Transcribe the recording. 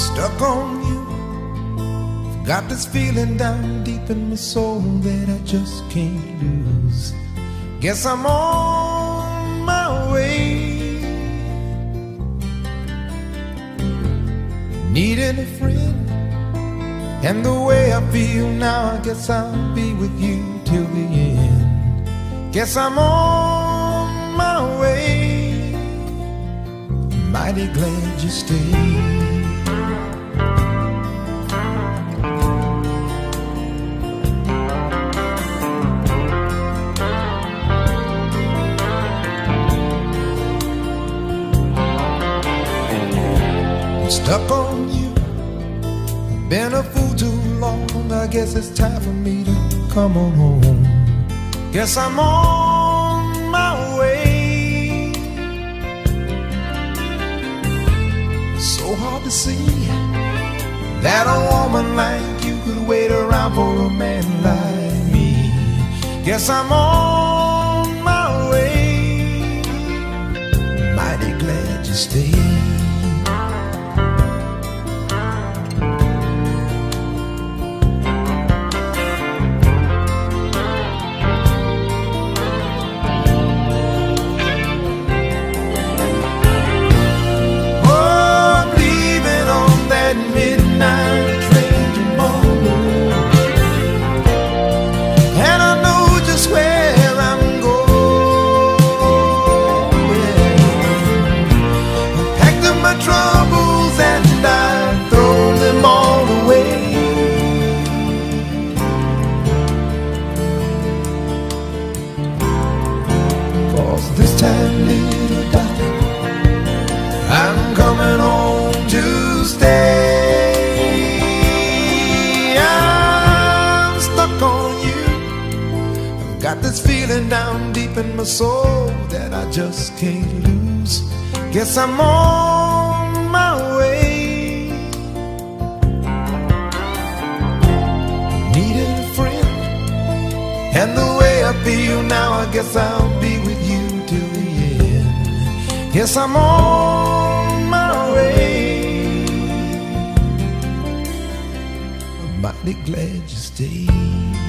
I'm stuck on you. I've got this feeling down deep in my soul that I just can't lose. Guess I'm on my way, needing a friend. And the way I feel now, I guess I'll be with you till the end. Guess I'm on my way, mighty glad you stayed. I'm stuck on you. Been a fool too long, I guess it's time for me to come on home. Guess I'm on my way, so hard to see that a woman like you could wait around for a man like me. Guess I'm on my way, mighty glad you stayed. This time, little darling, I'm coming home to stay. I'm stuck on you. I've got this feeling down deep in my soul that I just can't lose. Guess I'm on my way, needing a friend. And the way I feel now, I guess I'll be with you till the end. Yes, I'm on my way, I'm mighty glad you stayed.